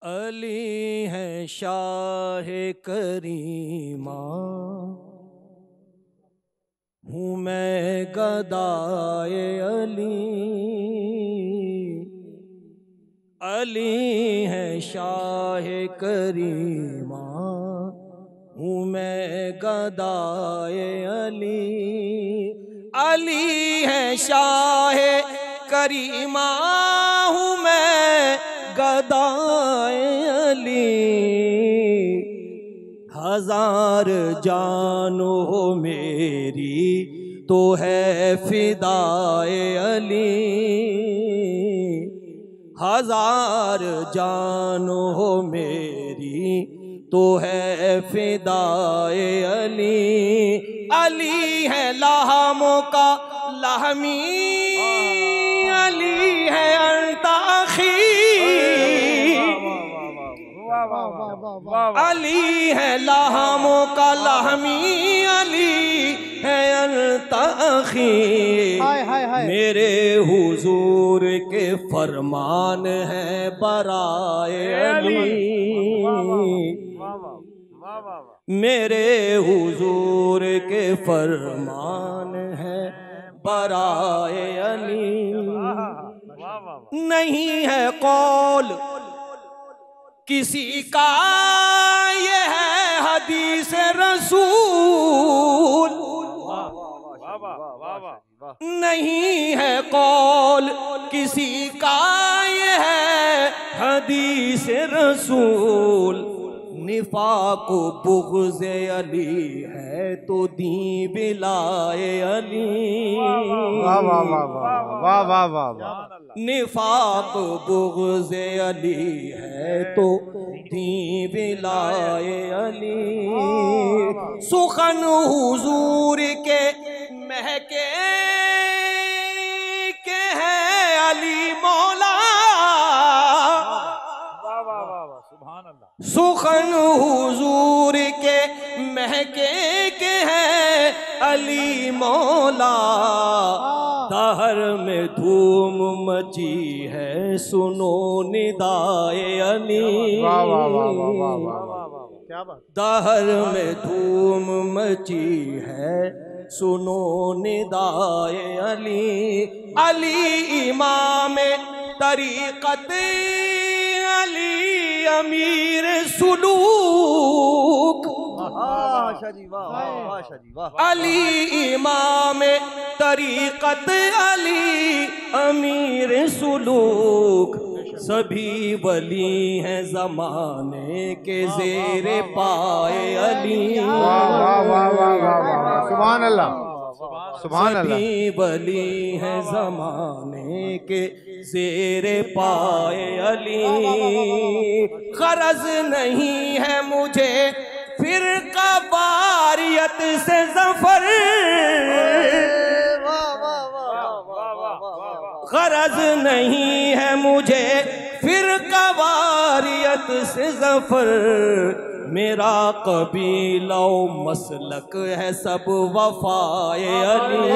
अली है शाह करीमा, हूँ मैं गदाए अली। अली है शाह करीमा, हूँ मैं गदाए अली। अली है शाह करीमा, हूँ मैं गदाए अली। हजार जानो हो मेरी तो है फिदाए अली। हजार जानो हो मेरी तो है फिदाए अली। अली है लाहमों का लाहमी, अली है अंताखी। अली है लाहमों का लाहमी, अली है अंताखी। मेरे हुजूर के फरमान है बराए अली। मेरे हुजूर के फरमान है बराए अली। नहीं है कौल किसी का ये है हदीस रसूल। नहीं है कौल किसी का ये है हदीस रसूल। निफाक बुग़्ज़ अली है तो दी बिलाए अली। वाह वाह वाह वाह वाह। निफाक बुग़्ज़ अली है तो दी बिलाए अली। सुखन हुजूर के महके के है अली मौला। सुखन हुजूर के महके के हैं अली मौला। दहर में धूम मची है सुनो निदाए अली। दहर में धूम मची है सुनो निदाए अली। अली इमाम तरीक़त, अली अमीर सुलूक। अली इमाम तरीक़त, अली अमीर सुलूक। सभी वली हैं ज़माने के ज़ेरे पाए अली। सुभान अल्लाह सुभान अल्लाह। सभी वली हैं ज़माने के ज़ेरे पाए अली। ग़रज़ नहीं है मुझे फ़िरक़ा वारियत से ज़फ़र। ग़रज़ नहीं है मुझे फ़िरक़ा वारियत से ज़फ़र। मेरा कबीला मसलक है सब वफाए अली।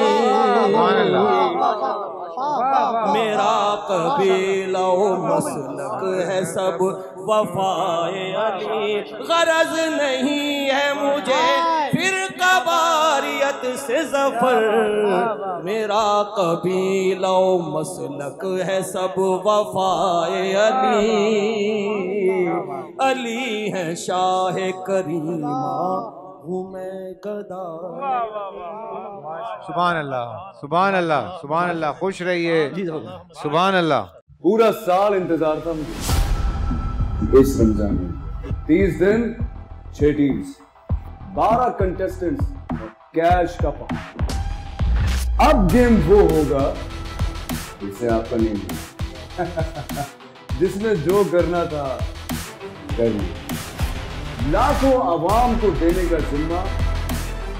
मेरा कबीला मसलक है सब वफाए अली। गरज नहीं है मुझे फिरक़ा वारियत से ज़फ़र। मेरा कबीला मसलक है सब वफाए अली। अली है शाह करीमा, हूँ मैं गदाए। सुभान अल्लाह सुभान अल्लाह सुभान अल्लाह। खुश रहिए। सुभान अल्लाह। पूरा साल इंतजार था मुझे इस रमजान में। 30 दिन, 6 टीम्स, 12 कंटेस्टेंट्स, कैश का पाँच। अब गेम वो होगा जिसे आपका नहीं जिसने जो करना था लाखों आवाम को देने का जिम्मा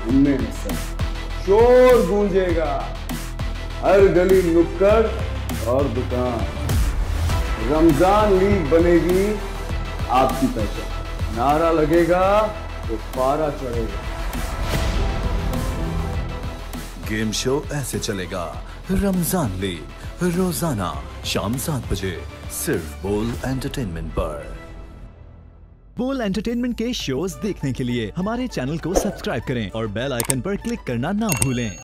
उनमें है। शोर गूंजेगा हर गली नुक्कड़ और दुकान। रमजान लीग बनेगी आपकी पहचान। नारा लगेगा तो पारा चढ़ेगा। गेम शो ऐसे चलेगा। रमजान लीग रोजाना शाम 7 बजे सिर्फ बोल एंटरटेनमेंट पर। बोल एंटरटेनमेंट के शोज देखने के लिए हमारे चैनल को सब्सक्राइब करें और बेल आइकन पर क्लिक करना ना भूलें।